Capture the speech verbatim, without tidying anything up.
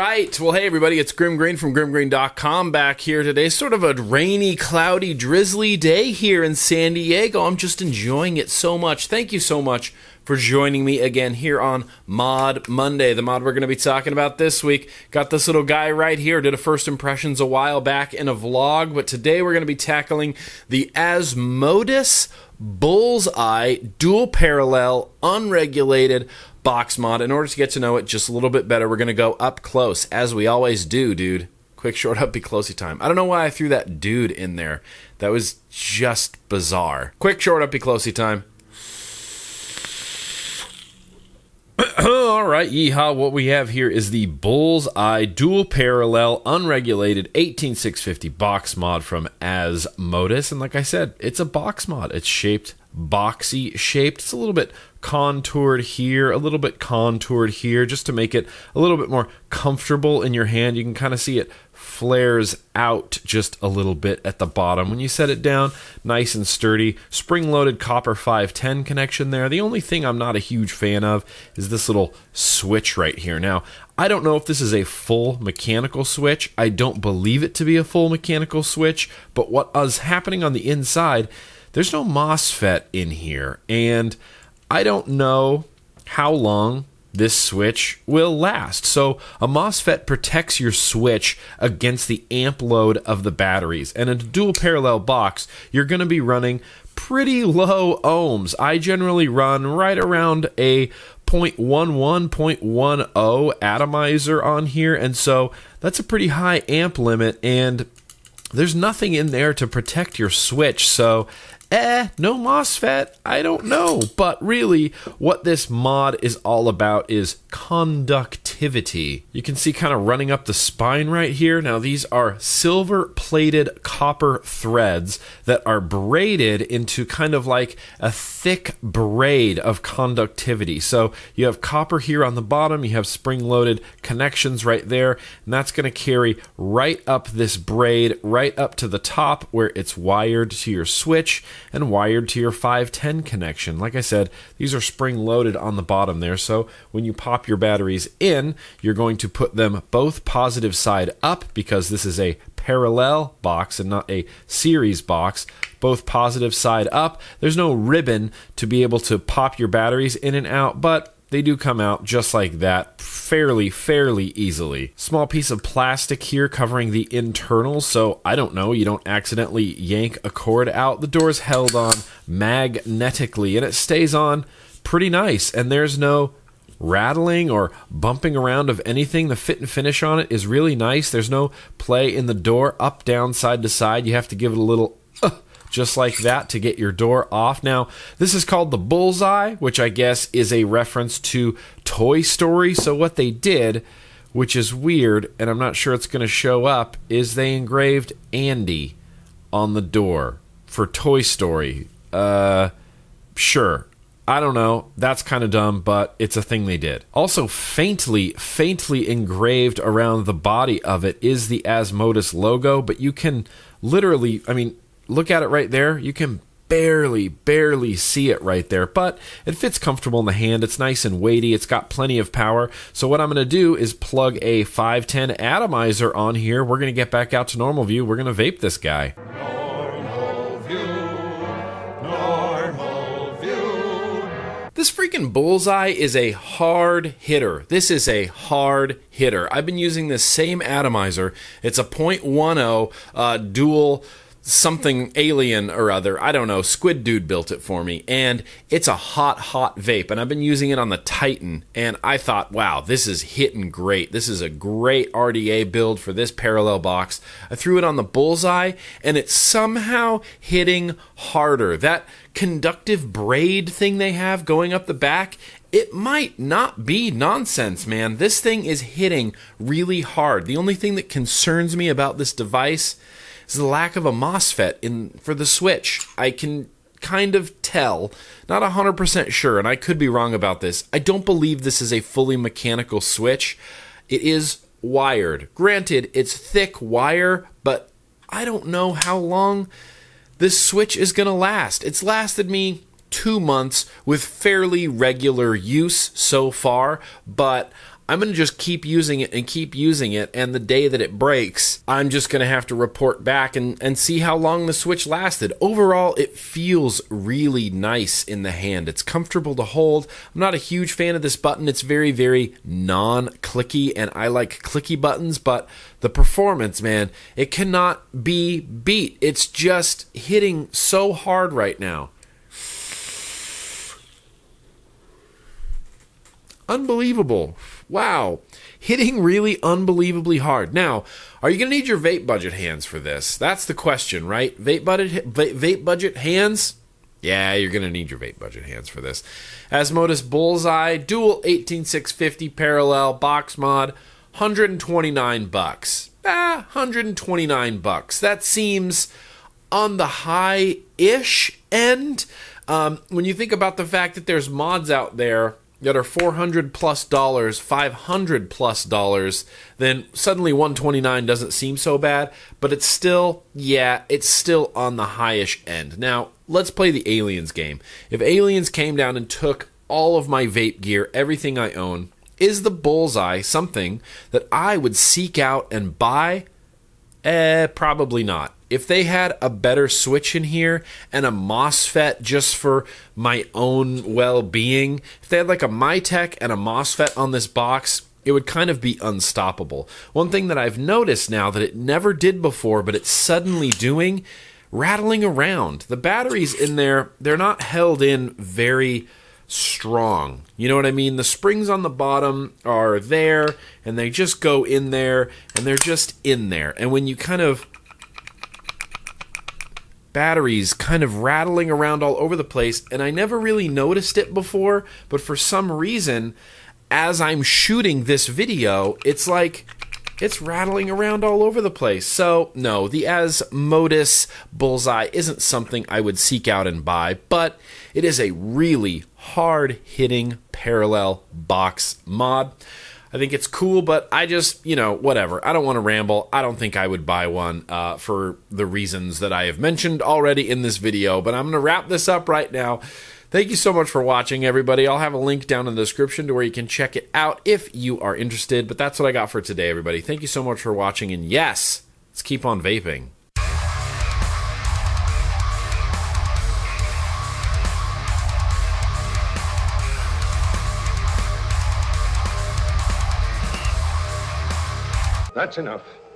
right. Well, hey, everybody, it's Grim Green from grim green dot com back here today. Sort of a rainy, cloudy, drizzly day here in San Diego. I'm just enjoying it so much. Thank you so much for joining me again here on Mod Monday, the mod we're going to be talking about this week. Got this little guy right here, did a first impressions a while back in a vlog, but today we're going to be tackling the Asmodus Bullseye Dual Parallel Unregulated box mod. In order to get to know it just a little bit better, we're going to go up close, as we always do, dude. Quick, short, uppy, closey time. I don't know why I threw that dude in there. That was just bizarre. Quick, short, uppy, closey time. All right, yeehaw. What we have here is the Bullseye Dual Parallel Unregulated eighteen six fifty box mod from Asmodus. And like I said, it's a box mod. It's shaped boxy shaped. It's a little bit contoured here, a little bit contoured here, just to make it a little bit more comfortable in your hand. You can kind of see it flares out just a little bit at the bottom. When you set it down, nice and sturdy. Spring-loaded copper five ten connection there. The only thing I'm not a huge fan of is this little switch right here. Now, I don't know if this is a full mechanical switch. I don't believe it to be a full mechanical switch, but what is happening on the inside, there's no MOSFET in here, and I don't know how long this switch will last. So a MOSFET protects your switch against the amp load of the batteries. And in a dual parallel box, you're going to be running pretty low ohms. I generally run right around a zero point one one, zero point one zero atomizer on here. And so that's a pretty high amp limit, and there's nothing in there to protect your switch. So Eh, no MOSFET, I don't know. But really, what this mod is all about is conductivity. You can see kind of running up the spine right here. Now, these are silver-plated copper threads that are braided into kind of like a thick braid of conductivity. So you have copper here on the bottom, you have spring-loaded connections right there, and that's going to carry right up this braid, right up to the top where it's wired to your switch and wired to your five ten connection. Like I said, these are spring-loaded on the bottom there, so when you pop your batteries in, you're going to put them both positive side up, because this is a parallel box and not a series box. Both positive side up. There's no ribbon to be able to pop your batteries in and out, but they do come out just like that, fairly, fairly easily. Small piece of plastic here covering the internals, so I don't know, you don't accidentally yank a cord out. The door's held on magnetically, and it stays on pretty nice, and there's no rattling or bumping around of anything. The fit and finish on it is really nice. There's no play in the door, up, down, side to side. You have to give it a little uh, just like that to get your door off. Now, this is called the Bullseye, which I guess is a reference to Toy Story. So what they did, which is weird, and I'm not sure it's going to show up, is they engraved Andy on the door for Toy Story. Uh, sure. I don't know, that's kind of dumb, but it's a thing they did. Also faintly, faintly engraved around the body of it is the Asmodus logo, but you can literally, I mean, look at it right there. You can barely, barely see it right there, but it fits comfortable in the hand. It's nice and weighty. It's got plenty of power. So what I'm going to do is plug a five ten atomizer on here. We're going to get back out to normal view. We're going to vape this guy. This freaking Bullseye is a hard hitter. This is a hard hitter. I've been using this same atomizer. It's a zero point one zero uh, dual something alien or other. I don't know. Squid Dude built it for me. And it's a hot, hot vape. And I've been using it on the Titan. And I thought, wow, this is hitting great. This is a great R D A build for this parallel box. I threw it on the Bullseye, and it's somehow hitting harder. That conductive braid thing they have going up the back, it might not be nonsense, man. This thing is hitting really hard. The only thing that concerns me about this device is the lack of a MOSFET in for the switch. I can kind of tell, not one hundred percent sure, and I could be wrong about this. I don't believe this is a fully mechanical switch. It is wired. Granted, it's thick wire, but I don't know how long this switch is going to last. It's lasted me two months with fairly regular use so far, but I'm going to just keep using it and keep using it, and the day that it breaks, I'm just going to have to report back and, and see how long the Switch lasted. Overall, it feels really nice in the hand. It's comfortable to hold. I'm not a huge fan of this button. It's very, very non-clicky, and I like clicky buttons, but the performance, man, it cannot be beat. It's just hitting so hard right now. Unbelievable. Wow. Hitting really unbelievably hard. Now, are you going to need your vape budget hands for this? That's the question, right? Vape budget, vape budget hands? Yeah, you're going to need your vape budget hands for this. Asmodus Bullseye Dual eighteen six fifty Parallel Box Mod, one hundred twenty-nine bucks. Ah, one hundred twenty-nine bucks. That seems on the high-ish end. Um, when you think about the fact that there's mods out there that are four hundred plus dollars, five hundred plus dollars, then suddenly one twenty-nine doesn't seem so bad, but it's still, yeah, it's still on the highish end. Now, let's play the Aliens game. If Aliens came down and took all of my vape gear, everything I own, is the Bullseye something that I would seek out and buy? Eh, probably not. If they had a better Switch in here and a MOSFET just for my own well-being, if they had like a MyTech and a MOSFET on this box, it would kind of be unstoppable. One thing that I've noticed now that it never did before, but it's suddenly doing, rattling around. The batteries in there, they're not held in very strong. You know what I mean? The springs on the bottom are there, and they just go in there, and they're just in there. And when you kind of... batteries kind of rattling around all over the place, and I never really noticed it before, but for some reason, as I'm shooting this video, it's like it's rattling around all over the place. So no, the Asmodus Bullseye isn't something I would seek out and buy, but it is a really hard-hitting parallel box mod. I think it's cool, but I just, you know, whatever. I don't want to ramble. I don't think I would buy one uh, for the reasons that I have mentioned already in this video, but I'm going to wrap this up right now. Thank you so much for watching, everybody. I'll have a link down in the description to where you can check it out if you are interested, but that's what I got for today, everybody. Thank you so much for watching, and yes, let's keep on vaping. That's enough.